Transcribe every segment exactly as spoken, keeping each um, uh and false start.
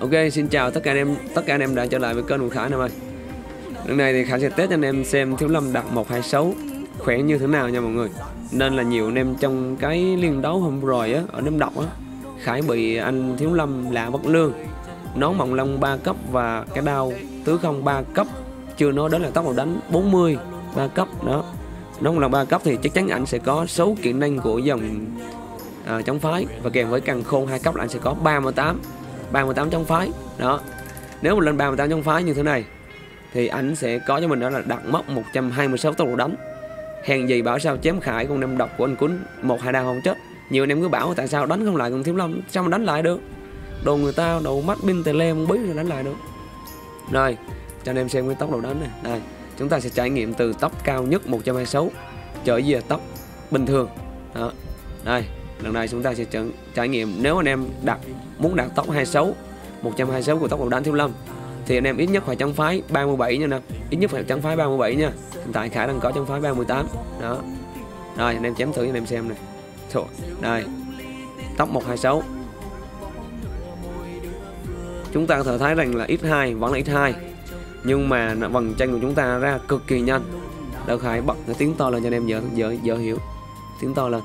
Ok, xin chào tất cả anh em, tất cả anh em đã trở lại với kênh của Khải Nam ơi. Lần này thì Khải sẽ test cho anh em xem Thiếu Lâm đặt một hai sáu khỏe như thế nào nha mọi người. Nên là nhiều anh em trong cái liên đấu hôm rồi á, ở Nam Độc á, Khải bị anh Thiếu Lâm là bất lương, nón mộng lông ba cấp và cái đao tứ không ba cấp. Chưa nói đến là tốc độ đánh bốn mươi ba cấp đó. Nón mộng lông ba cấp thì chắc chắn ảnh sẽ có số kỹ năng của dòng à, chống phái, và kèm với càng khôn hai cấp là anh sẽ có ba mươi tám trong phái đó. Nếu mà lên ba mươi tám trong phái như thế này thì ảnh sẽ có cho mình đó là đặt mốc một trăm hai mươi sáu tốc độ đánh. Hèn gì bảo sao chém Khải con Nam Độc của anh Quýnh một hai đao không chết. Nhiều anh em cứ bảo tại sao đánh không lại con Thiếu Lâm, sao mà đánh lại được, đồ người ta đồ mắt pin tè le không biết rồi đánh lại được. Rồi cho anh em xem cái tốc độ đánh này. Đây, chúng ta sẽ trải nghiệm từ tốc cao nhất một trăm hai mươi sáu trở về tốc bình thường đó. Đây, lần này chúng ta sẽ trải nghiệm, nếu anh em đặt muốn đạt tốc hai mươi sáu một trăm hai mươi sáu của tốc độ đánh Thiếu Lâm thì anh em ít nhất phải trong phái ba mươi bảy nha nè, ít nhất phải trong phái ba mươi bảy nha. Hiện tại Khải đang có trong phái ba mươi tám đó. Rồi anh em chém thử cho anh em xem này. Thôi, đây, tốc một hai sáu. Chúng ta có thể thấy rằng là ích hai vẫn là ích hai, nhưng mà vần chân của chúng ta ra cực kỳ nhanh. Đợt Khải bật nó tiếng to lên cho anh em dở dở dở hiểu. Tiếng to lên.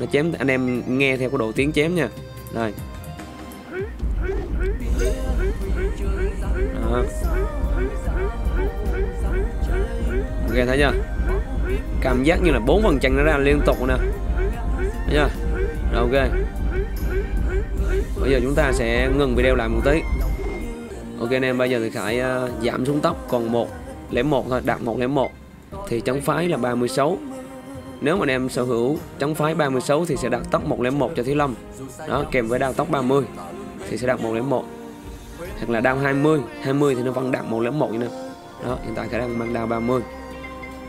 Nó chém anh em nghe theo cái độ tiếng chém nha. Đây. Đó. Ok, thấy chưa? Cảm giác như là bốn vần chân nó ra liên tục nè. Thấy chưa? Rồi, ok. Bây giờ chúng ta sẽ ngừng video lại một tí. Ok anh em, bây giờ thì Khải uh, giảm xuống tốc còn một không một thôi, đạt một không một. Thì chống phái là ba mươi sáu. Nếu mà anh em sở hữu chống phái ba mươi sáu thì sẽ đạt tốc một không một cho Thiếu Lâm. Đó, kèm với đao tốc ba mươi thì sẽ đạt một không một. Hoặc là đao hai mươi, hai mươi thì nó vẫn đạt một không một nữa. Đó, hiện tại Khải đang mang đao ba mươi.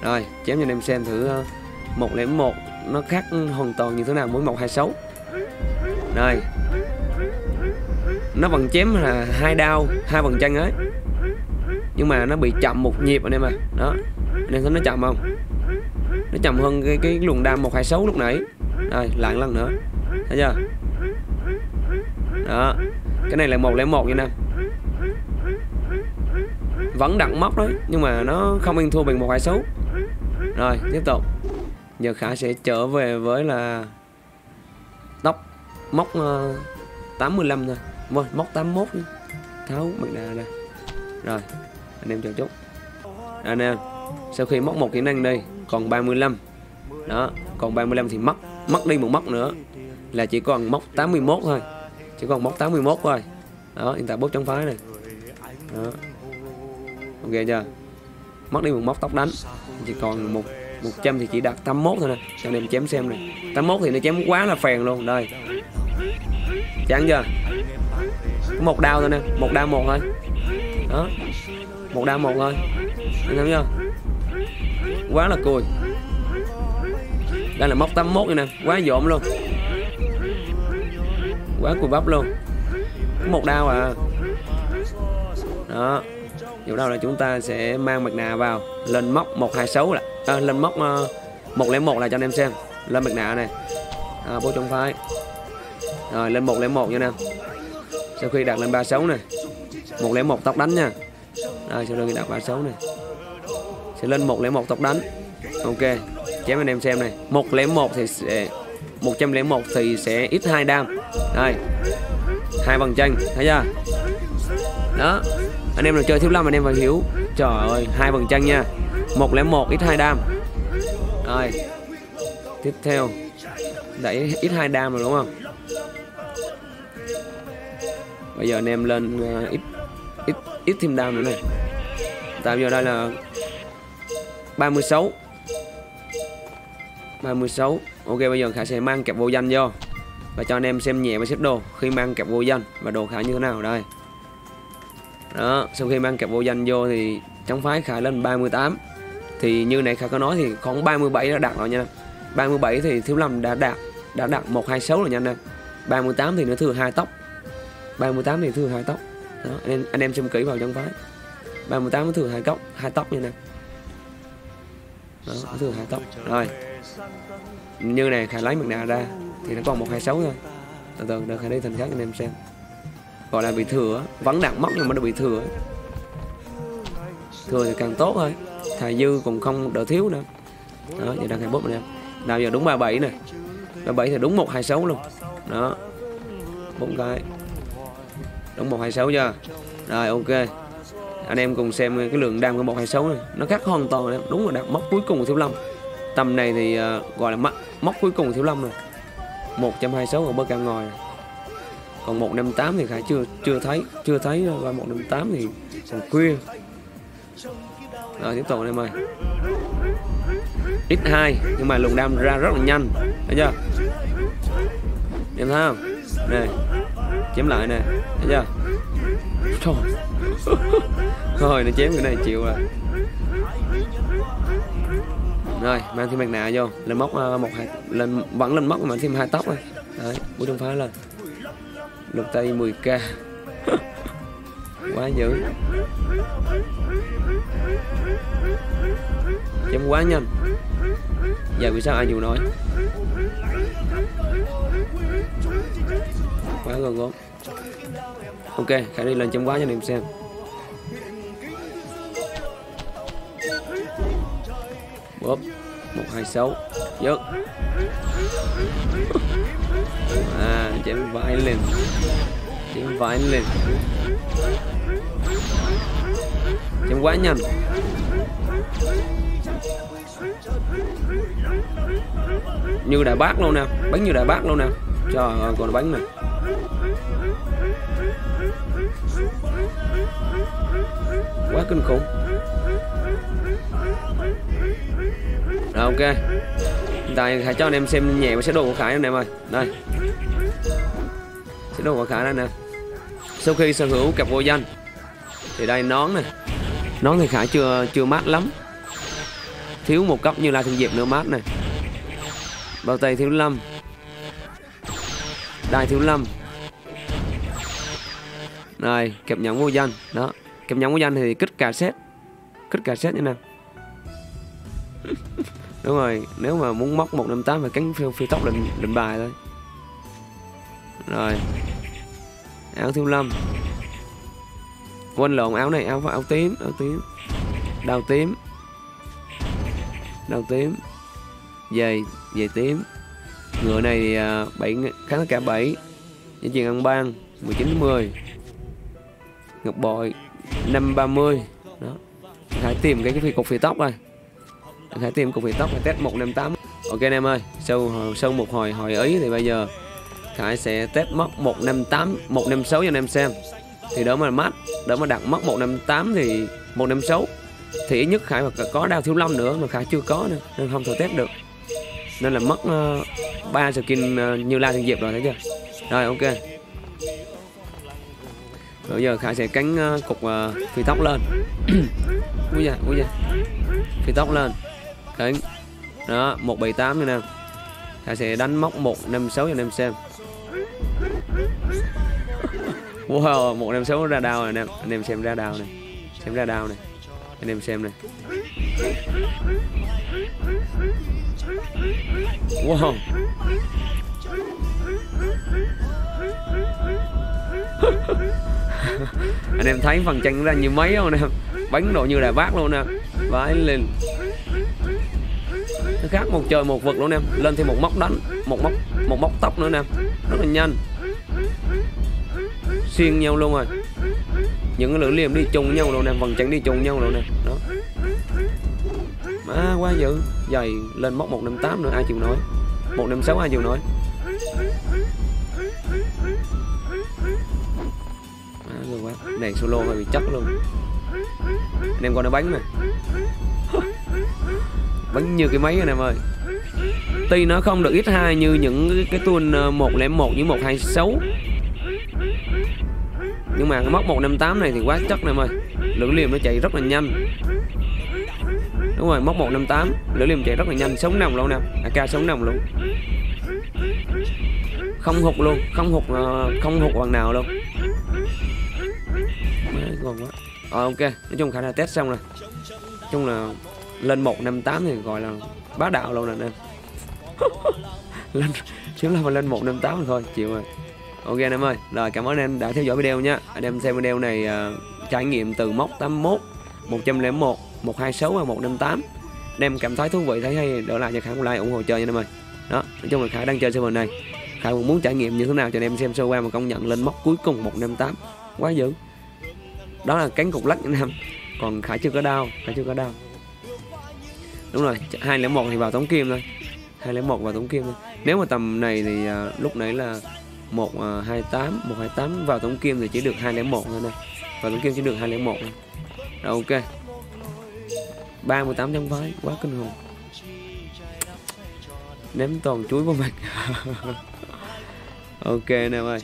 Rồi, chém cho anh em xem thử uh, một không một nó khác hoàn toàn như thế nào với một hai sáu. Đây, nó vẫn chém là hai đao hai phần chân ấy, nhưng mà nó bị chậm một nhịp anh em à. Đó, anh em thấy nó chậm không? Nó chậm hơn cái cái luồng đao một hai sáu lúc nãy. Đây, lại một lần nữa, thấy chưa? Đó, cái này là một không một nha nè, vẫn đặng móc đấy, nhưng mà nó không ăn thua bằng một hai sáu. Rồi tiếp tục, giờ Khải sẽ trở về với là tóc móc uh, tám mươi lăm thôi, móc tám mươi mốt đi. Tháo mặt nạ ra. Rồi anh em chờ chút. Anh em sau khi móc một kỹ năng đây còn ba mươi lăm. Đó, còn ba mươi lăm thì mất mất đi một móc nữa là chỉ còn móc tám mươi mốt thôi. Chỉ còn móc tám mươi mốt thôi. Đó, hiện tại bốt chống phái này. Đó. Ok chưa? Mất đi một móc tóc đánh, chỉ còn một một trăm thì chỉ đạt tám mươi mốt thôi nè. Cho nên chém xem này. tám mươi mốt thì nó chém quá là phèn luôn. Đây. Chán chưa? Một đao thôi nè, một đao một thôi. Đó. Một đao một thôi. Anh thấy chưa? Quá là cùi. Đây là móc tám mươi mốt rồi nè, quá dỗm luôn. Quá cùi bắp luôn. Một đao à. Đó. Dù đâu là chúng ta sẽ mang mặt nạ vào, lên móc một hai sáu là à, lên móc uh, một không một là cho anh em xem. Lên mặt nạ này. À, bố trong phái. Rồi lên một không một nha anh em. Sau khi đặt lên ba mươi sáu này, một không một tóc đánh nha. Rồi sau đó khi đặt ba mươi sáu này sẽ lên một không một tóc đánh. Ok, chém anh em xem này. một không một thì sẽ một không một thì sẽ ít hai đam. Đây. Hai bằng chân, thấy chưa? Đó. Anh em nào chơi Thiếu Lâm anh em phải hiểu. Trời ơi, hai bằng chân nha. một không một ít hai đam. Rồi. Tiếp theo. Đẩy ít hai đam rồi đúng không? Bây giờ anh em lên uh, ít ít ít thêm đam nữa này. Tại giờ đây là ba mươi sáu. Ok, bây giờ Khải sẽ mang kẹp vô danh vô và cho anh em xem nhẹ và xếp đồ khi mang kẹp vô danh và đồ Khải như thế nào đây. Đó, sau khi mang kẹp vô danh vô thì trong phái Khải lên ba mươi tám. Thì như này Khải có nói thì khoảng ba mươi bảy đã đạt rồi nha. ba mươi bảy thì Thiếu Lâm đã đạt đã đạt một hai sáu rồi nha. ba mươi tám thì nó thừa hai tóc. ba mươi tám thì thừa hai tóc. Đó, anh em anh em xem kỹ vào trong phái. ba mươi tám nó thừa hai góc, hai tóc như này. Đó, nó thừa hai tóc. Rồi. Như này Khải lấy mặt nạ ra thì nó còn một hai sáu thôi. Từ từ để Khải đi thành khác anh em xem. gọi là bị thừa, vẫn đặt móc nhưng mà nó bị thừa. Thừa thì càng tốt thôi, thầy dư cũng không đỡ thiếu nữa. Đó, giờ đang hai mươi mốt nè. Nào giờ đúng ba mươi bảy nè. ba mươi bảy thì đúng một hai sáu luôn. Đó. Bốn cái. Đúng một hai sáu chưa? Rồi ok. Anh em cùng xem cái lượng đam của một hai sáu này, nó khác hoàn toàn đấy. Đúng là đặt móc cuối cùng của Thiếu Lâm. Tầm này thì uh, gọi là móc, móc cuối cùng của Thiếu Lâm rồi. một trăm hai mươi sáu ở bơ cam ngòi. Còn một năm tám thì Khải chưa chưa thấy, chưa thấy và một năm tám thì còn khuya. Rồi tiếp tục anh em ơi. X hai nhưng mà lượng đam ra rất là nhanh. Thấy chưa? Em thấy không? Này. Chém lại nè. Thấy chưa? Thôi. Thôi nó chém cái này chịu rồi. Rồi, mang thêm mặt nạ vô, lên móc một hai lên vẫn lên móc mà thêm hai tóc thôi. Đấy, buổi trong phá lên. Lực tay mười k. Quá dữ. Chém quá nhanh. Giờ vì sao ai dù nói? Quá gần gốm. Ok, Khải đi lên chém quá cho anh em xem. Bóp một hai sáu. Dứt. À, chém vãi lên. Chém vãi lên. Chém quá nhanh. Như đại bác luôn nè. Bánh như đại bác luôn nè. Trời ơi, còn bánh nè. Quá kinh khủng. Rồi ok. Hiện tại Khải cho anh em xem nhẹ và sẽ đồ của Khải anh em ơi. Đây. Sẽ đồ của Khải đây nè. Sau khi sở hữu cặp vô danh thì đây nón này. Nón thì Khải chưa chưa mát lắm. Thiếu một cấp như La Thiên Diệp nữa mát này. Bao tay Thiếu Lâm. Đai Thiếu Lâm. Rồi, kẹp nhẫn vô danh. Đó. Kẹp nhẫn vô danh thì kích cassette. Kích cassette như nào. Đúng rồi, nếu mà muốn móc một năm tám phải cắn phiêu, phiêu tóc định, định bài thôi. Rồi. Áo Thiếu Lâm. Quên lộn áo này, áo áo tím, áo tím. Đào tím. Đào tím. Giày, giày tím. Ngựa này thì bảy kháng cả bảy. Những chuyện ăn ban mười chín mười. Ngọc bội năm ba mươi. Đó. Hãy tìm cái cái cục phi tóc này. Hãy tìm cục phi tóc và test một năm tám. Ok anh em ơi, sau sau một hồi hồi ý thì bây giờ Khải sẽ test móc một năm tám, một năm sáu cho anh em xem. Thì đó mà mát, đó mà đặt móc một năm tám thì một năm sáu. Thì ít nhất Khải mà có đao Thiếu Lâm nữa mà Khải chưa có nữa nên không thể test được. Nên là mất uh, ba skin uh, như La Thiên Diệp rồi thấy chưa? Rồi ok. Rồi giờ Khải sẽ cắn uh, cục uh, phi tóc lên. Úi da, úi da. Phi tóc lên. Cắn. Đó, một bảy tám như nào. Khải sẽ đánh móc một năm sáu cho anh em xem. Wow, một năm sáu ra đao rồi nè, anh em xem ra đao này. Xem ra đao này. Anh em xem này. Wow. Anh em thấy phần chân ra như mấy không nè. Bánh độ như đại bác luôn nè. Vãi lên. Nó khác một trời một vực luôn nè. Lên thêm một móc đánh. Một móc một móc tóc nữa nè. Rất là nhanh. Xuyên nhau luôn rồi. Những cái lưỡi liềm đi chung nhau luôn nè. Phần chân đi chung nhau luôn nè. Đó. Má quá dữ. Giày lên móc một năm tám nữa ai chịu nổi. một năm sáu ai chịu nổi. Má rồi quá. Này solo hơi bị chắc luôn. Anh em coi nó bánh này. Bánh như cái máy anh em ơi. Tuy nó không được ích hai như những cái tool một không một với một hai sáu. Nhưng mà cái móc một năm tám này thì quá chắc anh em ơi. Lưỡi liềm nó chạy rất là nhanh. Đúng rồi, móc một năm tám, lưỡi liềm chạy rất là nhanh, sống nồng luôn nè, a ca sống nồng luôn. Không hụt luôn, không hụt không hụt bằng nào luôn. Mấy con quá. Ờ ok, nói chung Khả năng test xong rồi. Nói chung là lên một năm tám thì gọi là bá đạo luôn nè anh em. Lên chiếm là lên một năm tám thôi, chịu rồi. Ok anh em ơi, rồi cảm ơn anh em đã theo dõi video nha. Anh em xem video này uh, trải nghiệm từ mốc tám mươi mốt, một trăm lẻ một, một trăm hai mươi sáu và một trăm năm mươi tám. Anh em cảm thấy thú vị, thấy hay đỡ lại cho Khải một like ủng hộ chơi nha anh em ơi. Đó, nói chung là Khải đang chơi server này, Khải cũng muốn trải nghiệm như thế nào cho anh em xem sơ qua mà công nhận lên mốc cuối cùng một trăm năm mươi tám. Quá dữ. Đó là cánh cục lắc anh em. Còn Khải chưa có đau, Khải chưa có đau. Đúng rồi, hai không một thì vào Tống Kim thôi. hai không một vào Tống Kim thôi. Nếu mà tầm này thì uh, lúc nãy là một trăm hai mươi tám, một trăm hai mươi tám vào Tống Kim thì chỉ được hai không một thôi này. Vào Tống Kim chỉ được hai không một thôi. Rồi ok. ba mươi tám trong vái, quá kinh hồn. Ném toàn chuối vào mặt. Ok anh em ơi.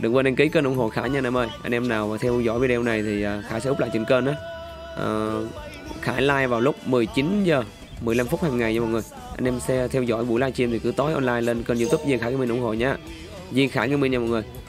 Đừng quên đăng ký kênh ủng hộ Khải nha anh em ơi. Anh em nào mà theo dõi video này thì Khải sẽ up lại trên kênh đó. Uh, Khải live vào lúc mười chín giờ mười lăm phút hàng ngày nha mọi người. Anh em sẽ theo dõi buổi livestream thì cứ tối online lên kênh YouTube Duy Khải Gaming ủng hộ nha. Duy Khải Gaming nha mọi người.